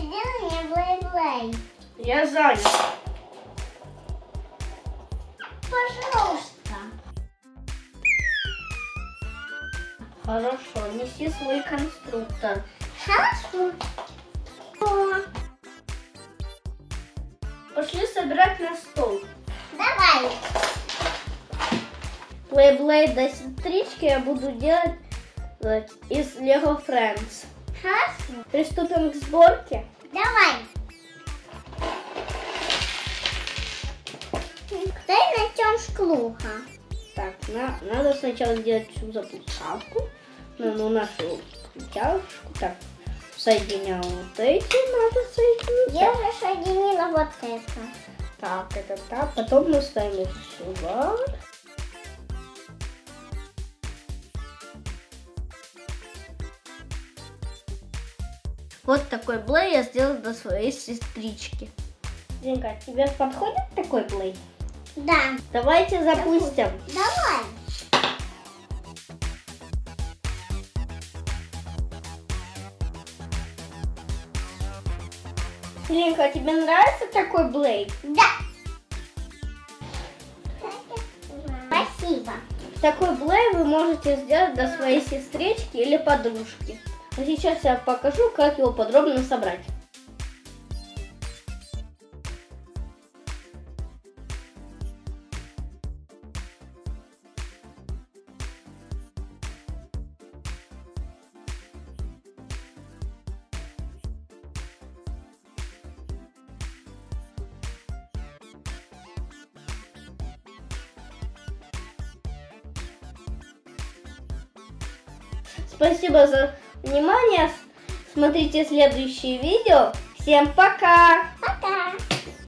сделай мне БейБлейд. Я занят. Пожалуйста. Хорошо, неси свой конструктор. Хорошо. Пошли собирать на стол. Давай. Бейблейда сестрички я буду делать из Lego Friends. Хорошо. Приступим к сборке. Давай. Дай начнем с клуха. Так, надо сначала сделать всю запускалку. Ну, нашу включалочку. Так, соединяю вот эти, надо соединить. Я уже соединила вот это. Так, это так. Потом мы ставим их сюда. Вот такой блей я сделала для своей сестрички. Динка, тебе подходит такой блей? Да. Давайте запустим. Давай. Динка, тебе нравится такой блей? Да. Спасибо. Такой блей вы можете сделать для своей сестрички или подружки. А сейчас я покажу, как его подробно собрать. Спасибо за внимание. Смотрите следующие видео. Всем пока! Пока!